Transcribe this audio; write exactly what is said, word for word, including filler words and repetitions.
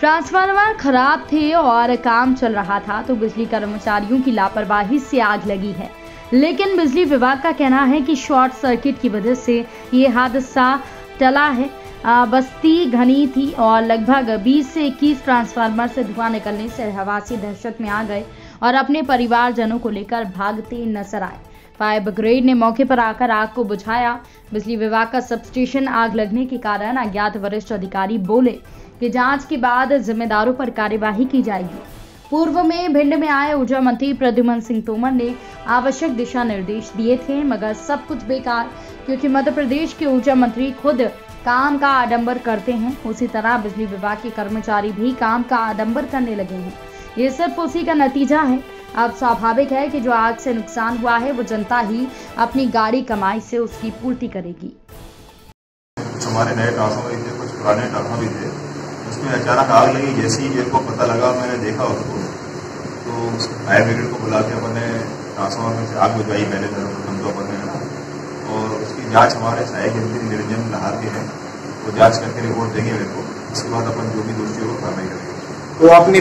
Transformer खराब थे और काम चल रहा था तो बिजली कर्मचारियों की लापरवाही से आग लगी है, लेकिन बिजली विभाग का कहना है कि शॉर्ट सर्किट की वजह से ये हादसा टला है। बस्ती घनी थी और लगभग बीस से इक्कीस ट्रांसफार्मर से धुआं निकलने से रहवासी दहशत में आ गए और अपने परिवारजनों को लेकर भागते नजर आए। फायर ब्रिगेड ने मौके पर आकर आग को बुझाया। बिजली विभाग का सबस्टेशन आग लगने के कारण अज्ञात वरिष्ठ अधिकारी बोले कि जांच के बाद जिम्मेदारों पर कार्यवाही की जाएगी। पूर्व में भिंड में आए ऊर्जा मंत्री प्रद्युमन सिंह तोमर ने आवश्यक दिशा निर्देश दिए थे, मगर सब कुछ बेकार, क्योंकि मध्य प्रदेश के ऊर्जा मंत्री खुद काम का आडंबर करते हैं। उसी तरह बिजली विभाग के कर्मचारी भी काम का आडंबर करने लगे हैं। ये सब उसी का नतीजा है। अब स्वाभाविक है कि जो आग से नुकसान हुआ है वो जनता ही अपनी गाड़ी कमाई से उसकी पूर्ति करेगी। हमारे नए ट्रांसफार्मर थे, कुछ पुराने ट्रांसफार्मर भी थे, उसमें अचानक आग लगी। जैसे ही मेरे को पता लगा, मैंने देखा उसको, तो फायर ब्रिगेड को बुला के अपने ट्रांसफार्मर से आग बुझाई। मैंने और उसकी जाँच हमारे सहायक इंजीनियर निरंजन लहार के हैं, वो जाँच करके रिपोर्ट देंगे मेरे को। उसके बाद अपन जो भी दोषी हो कार्रवाई करेंगे। तो आपने